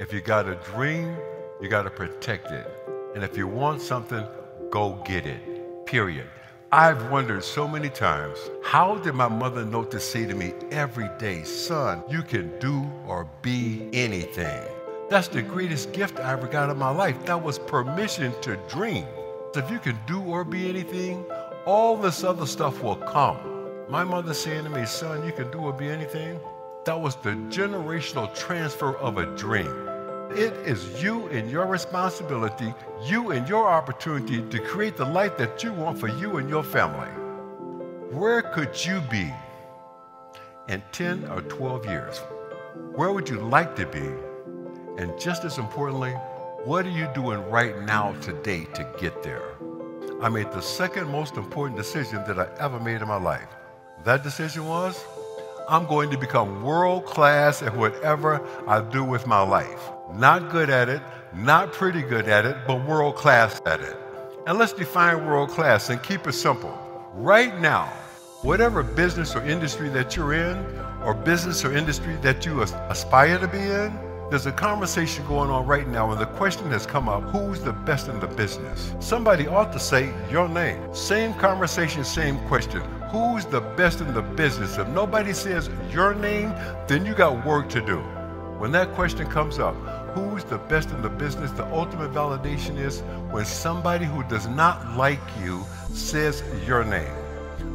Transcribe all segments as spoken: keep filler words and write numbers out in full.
If you got a dream, you got to protect it. And if you want something, go get it, period. I've wondered so many times, how did my mother know to say to me every day, son, you can do or be anything? That's the greatest gift I ever got in my life. That was permission to dream. If you can do or be anything, all this other stuff will come. My mother saying to me, son, you can do or be anything, that was the generational transfer of a dream. It is you and your responsibility, you and your opportunity to create the life that you want for you and your family. Where could you be in ten or twelve years? Where would you like to be? And just as importantly, what are you doing right now today to get there? I made the second most important decision that I ever made in my life. That decision was, I'm going to become world-class at whatever I do with my life. Not good at it, not pretty good at it, but world-class at it. And let's define world-class and keep it simple. Right now, whatever business or industry that you're in, or business or industry that you aspire to be in, there's a conversation going on right now, and the question has come up, who's the best in the business? Somebody ought to say your name. Same conversation, same question. Who's the best in the business? If nobody says your name, then you got work to do. When that question comes up, who's the best in the business? The ultimate validation is when somebody who does not like you says your name.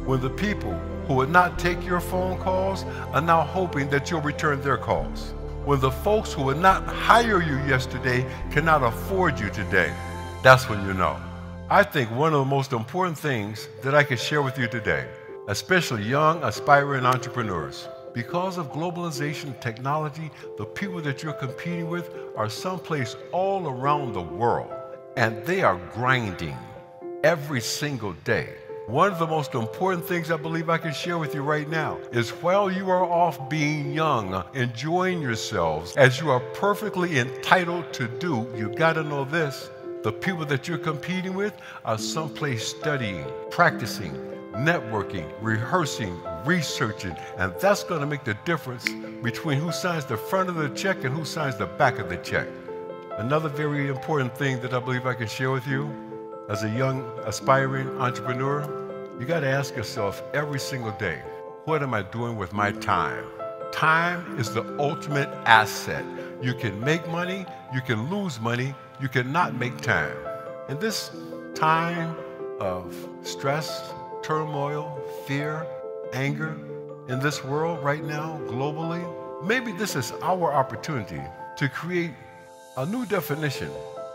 When the people who would not take your phone calls are now hoping that you'll return their calls. When the folks who would not hire you yesterday cannot afford you today. That's when you know. I think one of the most important things that I could share with you today, especially young, aspiring entrepreneurs, because of globalization and technology, the people that you're competing with are someplace all around the world, and they are grinding every single day. One of the most important things I believe I can share with you right now is while you are off being young, enjoying yourselves, as you are perfectly entitled to do, you got to know this. The people that you're competing with are someplace studying, practicing, networking, rehearsing, researching, and that's going to make the difference between who signs the front of the check and who signs the back of the check. Another very important thing that I believe I can share with you as a young, aspiring entrepreneur, you got to ask yourself every single day, what am I doing with my time? Time is the ultimate asset. You can make money, you can lose money, you cannot make time. In this time of stress, turmoil, fear, anger, in this world right now, globally, maybe this is our opportunity to create a new definition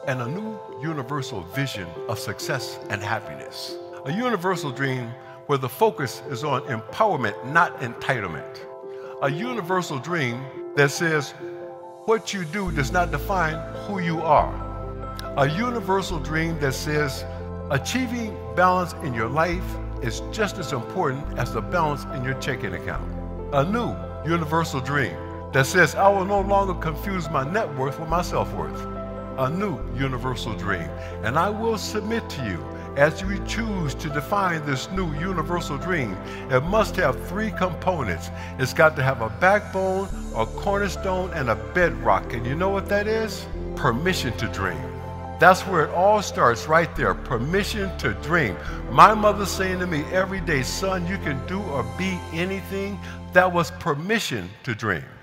and a new universal vision of success and happiness. A universal dream where the focus is on empowerment, not entitlement. A universal dream that says, what you do does not define who you are. A universal dream that says, achieving balance in your life is just as important as the balance in your checking account. A new universal dream that says, I will no longer confuse my net worth with my self-worth. A new universal dream. And I will submit to you, as you choose to define this new universal dream, it must have three components. It's got to have a backbone, a cornerstone, and a bedrock. And you know what that is? Permission to dream. That's where it all starts, right there. Permission to dream. My mother saying to me every day, son, you can do or be anything. That was permission to dream.